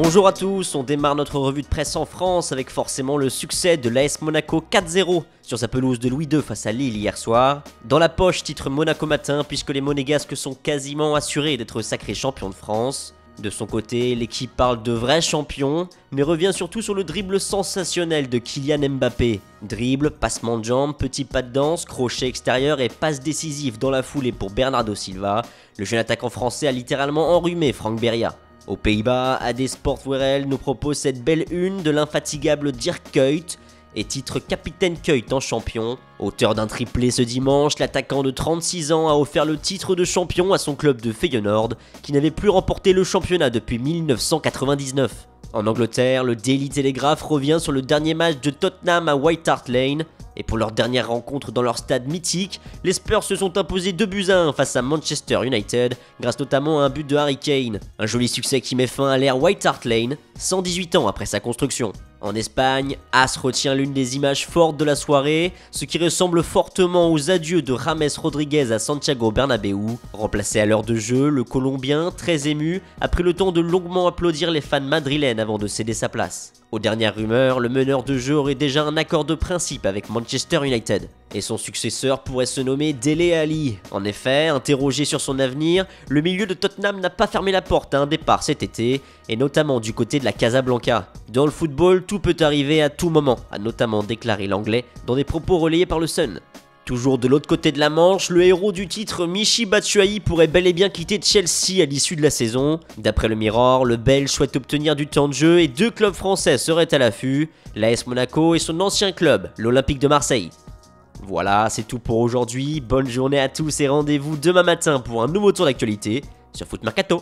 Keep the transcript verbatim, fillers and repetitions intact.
Bonjour à tous, on démarre notre revue de presse en France avec forcément le succès de l'A S Monaco quatre zéro sur sa pelouse de Louis deux face à Lille hier soir. Dans la poche, titre Monaco Matin, puisque les Monégasques sont quasiment assurés d'être sacrés champions de France. De son côté, l'équipe parle de vrais champions, mais revient surtout sur le dribble sensationnel de Kylian Mbappé. Dribble, passement de jambes, petit pas de danse, crochet extérieur et passe décisive dans la foulée pour Bernardo Silva. Le jeune attaquant français a littéralement enrhumé Franck Béria. Aux Pays-Bas, A D Sportwereld nous propose cette belle une de l'infatigable Dirk Kuyt et titre capitaine Kuyt en champion. Auteur d'un triplé ce dimanche, l'attaquant de trente-six ans a offert le titre de champion à son club de Feyenoord, qui n'avait plus remporté le championnat depuis mille neuf cent quatre-vingt-dix-neuf. En Angleterre, le Daily Telegraph revient sur le dernier match de Tottenham à White Hart Lane, et pour leur dernière rencontre dans leur stade mythique, les Spurs se sont imposés deux buts à un face à Manchester United, grâce notamment à un but de Harry Kane. Un joli succès qui met fin à l'ère White Hart Lane, cent dix-huit ans après sa construction. En Espagne, As retient l'une des images fortes de la soirée, ce qui ressemble fortement aux adieux de James Rodriguez à Santiago Bernabeu. Remplacé à l'heure de jeu, le Colombien, très ému, a pris le temps de longuement applaudir les fans madrilènes avant de céder sa place. Aux dernières rumeurs, le meneur de jeu aurait déjà un accord de principe avec Manchester United. Et son successeur pourrait se nommer Dele Alli. En effet, interrogé sur son avenir, le milieu de Tottenham n'a pas fermé la porte à un départ cet été, et notamment du côté de la Casablanca. Dans le football, tout peut arriver à tout moment, a notamment déclaré l'anglais dans des propos relayés par le Sun. Toujours de l'autre côté de la Manche, le héros du titre Michy Batshuayi pourrait bel et bien quitter Chelsea à l'issue de la saison. D'après le Mirror, le Belge souhaite obtenir du temps de jeu et deux clubs français seraient à l'affût, l'A S Monaco et son ancien club, l'Olympique de Marseille. Voilà, c'est tout pour aujourd'hui, bonne journée à tous et rendez-vous demain matin pour un nouveau tour d'actualité sur Foot Mercato.